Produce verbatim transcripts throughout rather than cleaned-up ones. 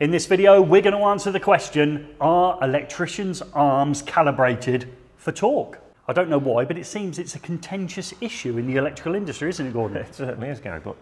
In this video, we're going to answer the question, are electricians' arms calibrated for torque? I don't know why, but it seems it's a contentious issue in the electrical industry, isn't it, Gordon? It certainly is, Gary, but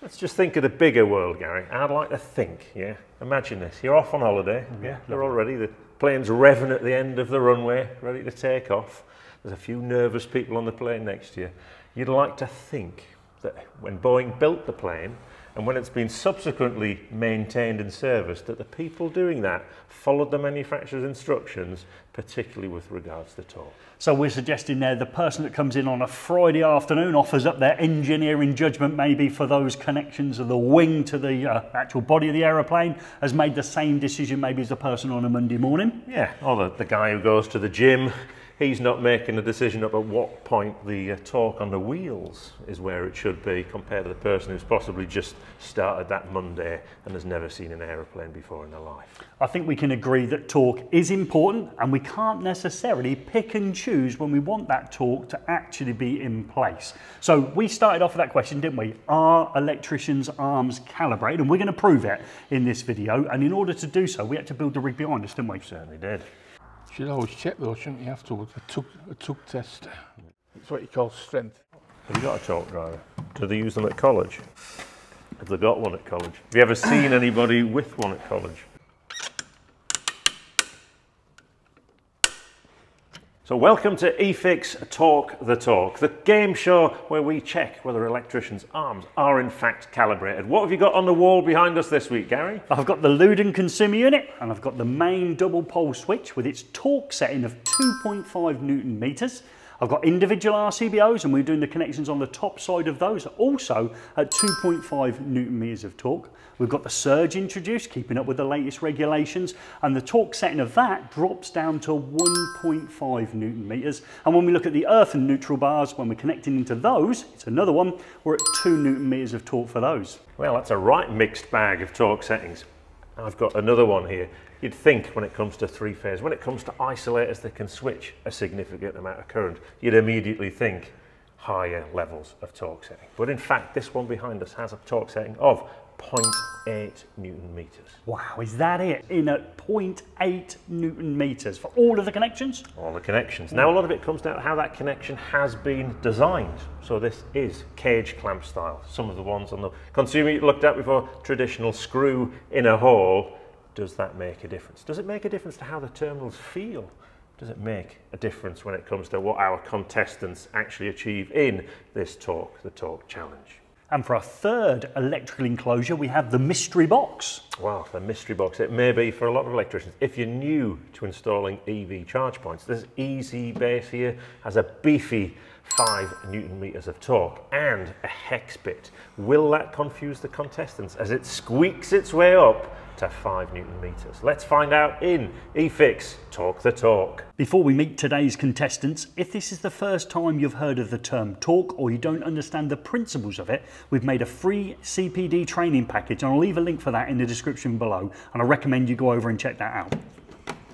let's just think of the bigger world, Gary. I'd like to think, yeah? Imagine this, you're off on holiday, mm, yeah? They're already, the plane's revving at the end of the runway, ready to take off. There's a few nervous people on the plane next to you. You'd like to think that when Boeing built the plane, and when it's been subsequently maintained and serviced, that the people doing that followed the manufacturer's instructions, particularly with regards to torque. So we're suggesting there the person that comes in on a Friday afternoon offers up their engineering judgment maybe for those connections of the wing to the uh, actual body of the aeroplane has made the same decision maybe as the person on a Monday morning? Yeah, or the, the guy who goes to the gym. He's not making a decision up at what point the uh, torque on the wheels is where it should be compared to the person who's possibly just started that Monday and has never seen an aeroplane before in their life. I think we can agree that torque is important and we can't necessarily pick and choose when we want that torque to actually be in place. So we started off with that question, didn't we? Are electricians' arms calibrated? And we're going to prove it in this video. And in order to do so, we had to build the rig behind us, didn't we? Certainly did. You should always check though, shouldn't you, afterwards? A tug, a tug test. It's what you call strength. Have you got a torque driver? Do they use them at college? Have they got one at college? Have you ever seen anybody with one at college? So welcome to eFIXX Talk the Talk, the game show where we check whether electricians' arms are in fact calibrated. What have you got on the wall behind us this week, Gary? I've got the Lewden consumer unit and I've got the main double pole switch with its torque setting of two point five newton meters. I've got individual R C B Os and we're doing the connections on the top side of those, also at two point five newton meters of torque. We've got the surge introduced, keeping up with the latest regulations, and the torque setting of that drops down to one point five newton meters. And when we look at the earth and neutral bars, when we're connecting into those, it's another one, we're at two newton meters of torque for those. Well, that's a right mixed bag of torque settings. I've got another one here. You'd think when it comes to three-phase, when it comes to isolators that can switch a significant amount of current, you'd immediately think higher levels of torque setting. But in fact, this one behind us has a torque setting of zero point eight newton meters. Wow, is that it? In at zero point eight newton meters for all of the connections? All the connections. Now, a lot of it comes down to how that connection has been designed. So this is cage clamp style. Some of the ones on the consumer you looked at before, traditional screw in a hole. Does that make a difference? Does it make a difference to how the terminals feel? Does it make a difference when it comes to what our contestants actually achieve in this Talk the Talk challenge? And for our third electrical enclosure, we have the mystery box. Well, the mystery box, it may be for a lot of electricians. If you're new to installing E V charge points, this Easee base here has a beefy five newton meters of torque and a hex bit. Will that confuse the contestants as it squeaks its way up to five newton meters? Let's find out in eFIXX Talk the Talk. Before we meet today's contestants, if this is the first time you've heard of the term torque or you don't understand the principles of it, we've made a free C P D training package and I'll leave a link for that in the description below and I recommend you go over and check that out.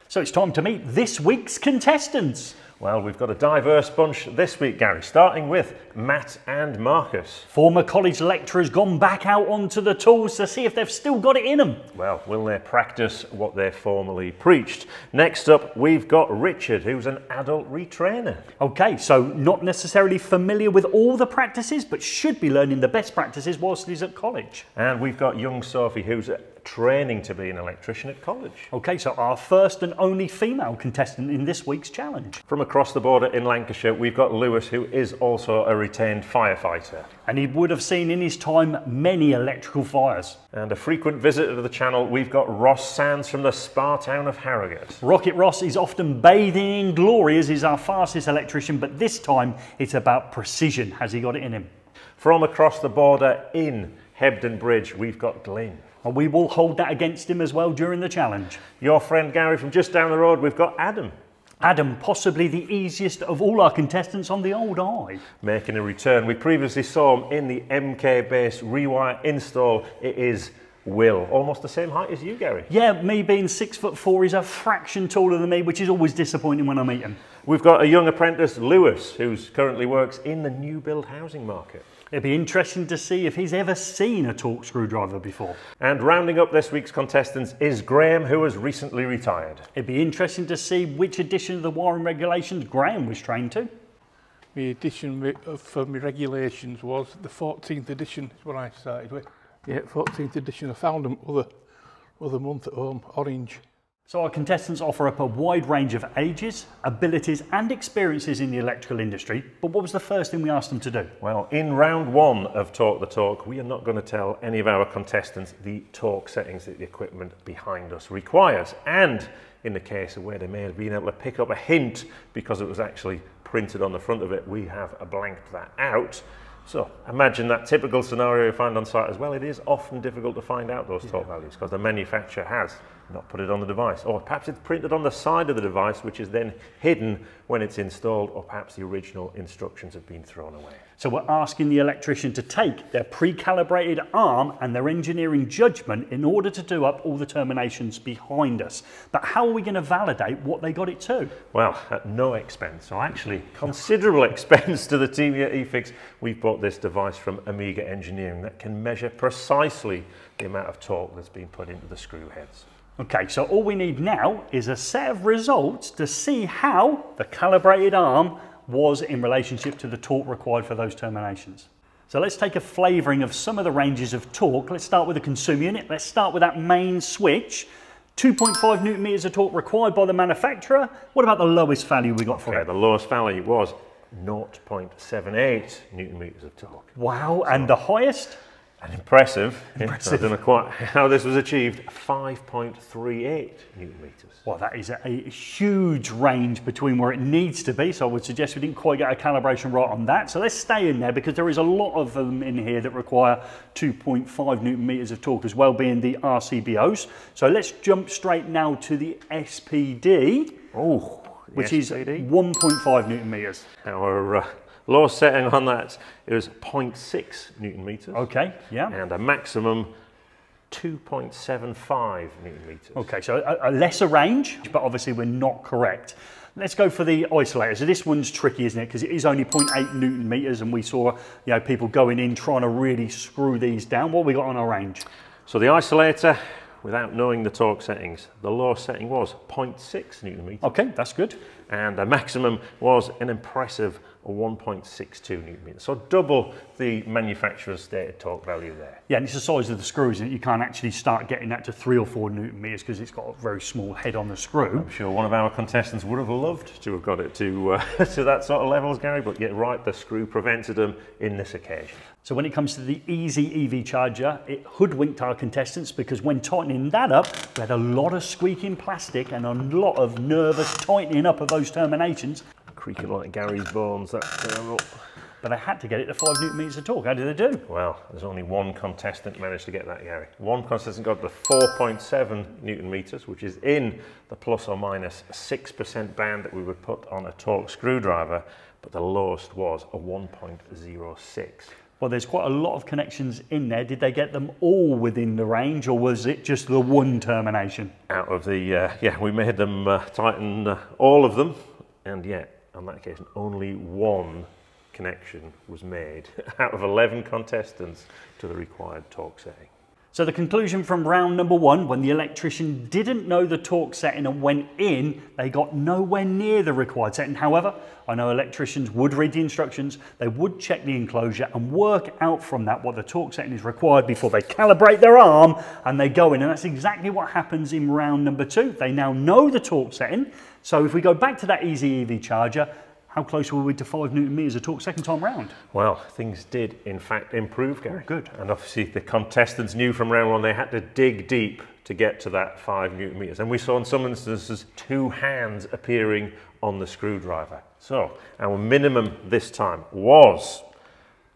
So it's time to meet this week's contestants. Well, we've got a diverse bunch this week, Gary, starting with Matt and Marcus. Former college lecturers gone back out onto the tools to see if they've still got it in them. Well, will they practice what they formerly preached? Next up, we've got Richard, who's an adult retrainer. Okay, so not necessarily familiar with all the practices, but should be learning the best practices whilst he's at college. And we've got young Sophie, who's training to be an electrician at college. Okay, so our first and only female contestant in this week's challenge. From across the border in Lancashire, we've got Lewis, who is also a retained firefighter. And he would have seen in his time many electrical fires. And a frequent visitor to the channel, we've got Ross Sands from the spa town of Harrogate. Rocket Ross is often bathing in glory as is our fastest electrician, but this time it's about precision. Has he got it in him? From across the border in Hebden Bridge, we've got Glyn. And we will hold that against him as well during the challenge. Your friend Gary from just down the road, we've got Adam. Adam, possibly the easiest of all our contestants on the old eye. Making a return. We previously saw him in the M K base rewire install. It is Will, almost the same height as you, Gary. Yeah, me being six foot four, he's a fraction taller than me, which is always disappointing when I meet him. We've got a young apprentice, Lewis, who currently works in the new build housing market. It'd be interesting to see if he's ever seen a torque screwdriver before. And rounding up this week's contestants is Graham, who has recently retired. It'd be interesting to see which edition of the wiring regulations Graham was trained to. The edition for my regulations was the fourteenth edition, is what I started with. Yeah, fourteenth edition. I found them other, other month at home, orange. So our contestants offer up a wide range of ages, abilities and experiences in the electrical industry, but what was the first thing we asked them to do? Well, in round one of Talk the Talk, we are not going to tell any of our contestants the torque settings that the equipment behind us requires, and in the case of where they may have been able to pick up a hint because it was actually printed on the front of it, we have blanked that out. So imagine that typical scenario you find on site as well. It is often difficult to find out those torque yeah. values because the manufacturer has not put it on the device, or perhaps it's printed on the side of the device, which is then hidden when it's installed, or perhaps the original instructions have been thrown away. So we're asking the electrician to take their pre-calibrated arm and their engineering judgment in order to do up all the terminations behind us. But how are we going to validate what they got it to? Well, at no expense, or actually considerable expense to the team here at eFIXX, we've bought this device from Omega Engineering that can measure precisely the amount of torque that's been put into the screw heads. Okay, so all we need now is a set of results to see how the calibrated arm was in relationship to the torque required for those terminations. So let's take a flavouring of some of the ranges of torque. Let's start with the consumer unit. Let's start with that main switch. two point five newton meters of torque required by the manufacturer. What about the lowest value we got okay, for it? The lowest value was zero point seven eight newton meters of torque. Wow, so and the highest? An impressive, impressive. I don't know quite how this was achieved, five point three eight newton meters. Well, that is a huge range between where it needs to be, so I would suggest we didn't quite get a calibration right on that. So let's stay in there, because there is a lot of them in here that require two point five newton meters of torque as well, being the R C B Os. So let's jump straight now to the S P D, oh, the which S P D. Is one point five newton meters. Our uh, low setting on that is zero point six newton meters. Okay, yeah. And a maximum two point seven five newton meters. Okay, so a, a lesser range, but obviously we're not correct. Let's go for the isolator. So this one's tricky, isn't it? Because it is only zero point eight newton meters, and we saw, you know, people going in trying to really screw these down. What have we got on our range? So the isolator, without knowing the torque settings, the low setting was zero point six newton meters. Okay, that's good. And the maximum was an impressive one point six two newton meters. So double the manufacturer's stated torque value there. Yeah, and it's the size of the screws that you can't actually start getting that to three or four newton meters because it's got a very small head on the screw. I'm sure one of our contestants would have loved to have got it to uh, to that sort of levels, Gary, but yet right, the screw prevented them in this occasion. So when it comes to the Easee E V charger, it hoodwinked our contestants because when tightening that up, we had a lot of squeaking plastic and a lot of nervous tightening up of those terminations. Creaking like Gary's bones, that's terrible. But I had to get it to five newton meters of torque. How did they do? Well, there's only one contestant managed to get that, Gary. One contestant got the four point seven newton meters, which is in the plus or minus six percent band that we would put on a torque screwdriver, but the lowest was a one point zero six. Well, there's quite a lot of connections in there. Did they get them all within the range, or was it just the one termination? Out of the, uh, yeah, we made them uh, tighten uh, all of them, and yeah, on that occasion, only one connection was made out of eleven contestants to the required torque setting. So the conclusion from round number one, when the electrician didn't know the torque setting and went in, they got nowhere near the required setting. However, I know electricians would read the instructions, they would check the enclosure and work out from that what the torque setting is required before they calibrate their arm and they go in. And that's exactly what happens in round number two. They now know the torque setting. So if we go back to that Easee E V charger, how close were we to five newton meters of torque second time round? Well, things did in fact improve, Gary. Oh, good. And obviously the contestants knew from round one they had to dig deep to get to that five newton meters. And we saw in some instances two hands appearing on the screwdriver. So our minimum this time was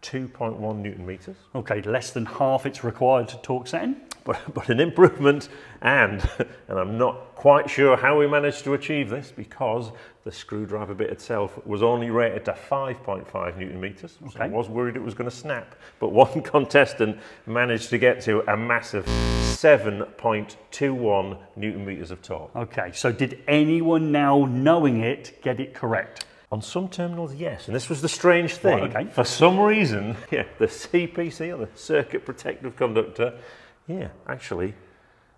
two point one newton meters. Okay, less than half its required torque setting. But, but an improvement, and and I'm not quite sure how we managed to achieve this because the screwdriver bit itself was only rated to five point five newton meters. Okay. So I was worried it was going to snap, but one contestant managed to get to a massive seven point two one newton meters of torque. Okay, so did anyone now knowing it get it correct? On some terminals, yes. And this was the strange thing. Right, okay. For some reason, yeah, the C P C, or the Circuit Protective Conductor, yeah, actually,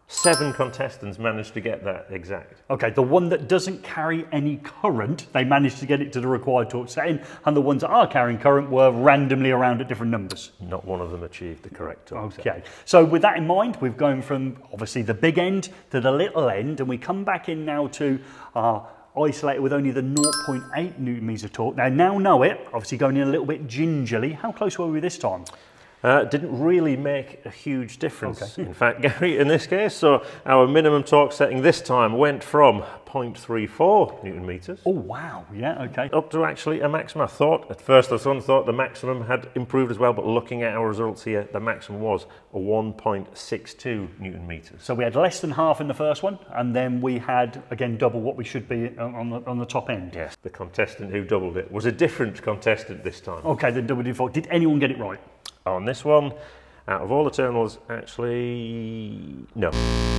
seven contestants managed to get that exact. Okay, the one that doesn't carry any current, they managed to get it to the required torque setting, and the ones that are carrying current were randomly around at different numbers. Not one of them achieved the correct torque setting. Okay, so with that in mind, we've gone from obviously the big end to the little end, and we come back in now to our isolated with only the zero point eight newton meters of torque. Now, now know it, obviously going in a little bit gingerly. How close were we this time? Uh, didn't really make a huge difference, okay. In fact, Gary, in this case. So our minimum torque setting this time went from zero point three four newton meters. Oh, wow. Yeah, okay. Up to actually a maximum. I thought, at first I thought the maximum had improved as well, but looking at our results here, the maximum was a one point six two newton meters. So we had less than half in the first one, and then we had, again, double what we should be on the, on the top end. Yes, the contestant who doubled it was a different contestant this time. Okay, then double default. Did anyone get it right? On this one, out of all the terminals, actually, no.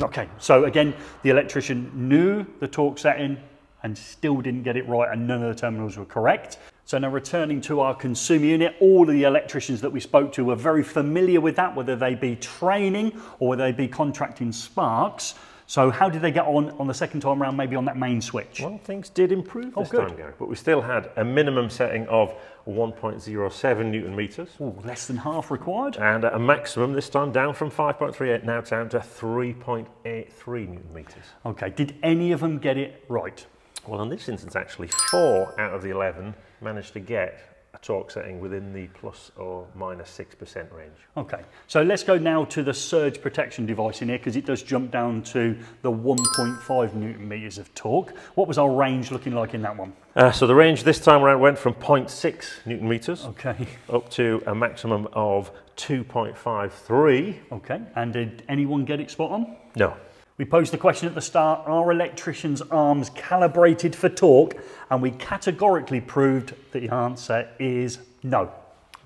Okay, so again, the electrician knew the torque setting and still didn't get it right, and none of the terminals were correct. So now returning to our consumer unit, all of the electricians that we spoke to were very familiar with that, whether they be training or whether they be contracting sparks. So how did they get on on the second time round, maybe on that main switch? Well, things did improve this oh, time, Gary, but we still had a minimum setting of one point zero seven newton meters. Ooh, less than half required. And a maximum this time down from five point three eight, now down to three point eight three newton meters. Okay, did any of them get it right? Well, in this instance, actually, four out of the eleven managed to get a torque setting within the plus or minus six percent range. Okay, so let's go now to the surge protection device in here, because it does jump down to the one point five newton meters of torque. What was our range looking like in that one? Uh, so the range this time around went from zero point six newton meters, okay, up to a maximum of two point five three. Okay, and did anyone get it spot on? No. We posed the question at the start, are electricians' arms calibrated for torque? And we categorically proved that the answer is no.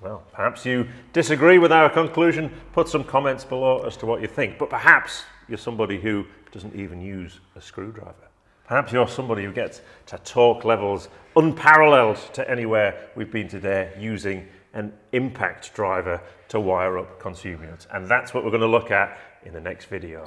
Well, perhaps you disagree with our conclusion. Put some comments below as to what you think. But perhaps you're somebody who doesn't even use a screwdriver. Perhaps you're somebody who gets to torque levels unparalleled to anywhere we've been today using an impact driver to wire up consumer units. And that's what we're going to look at in the next video.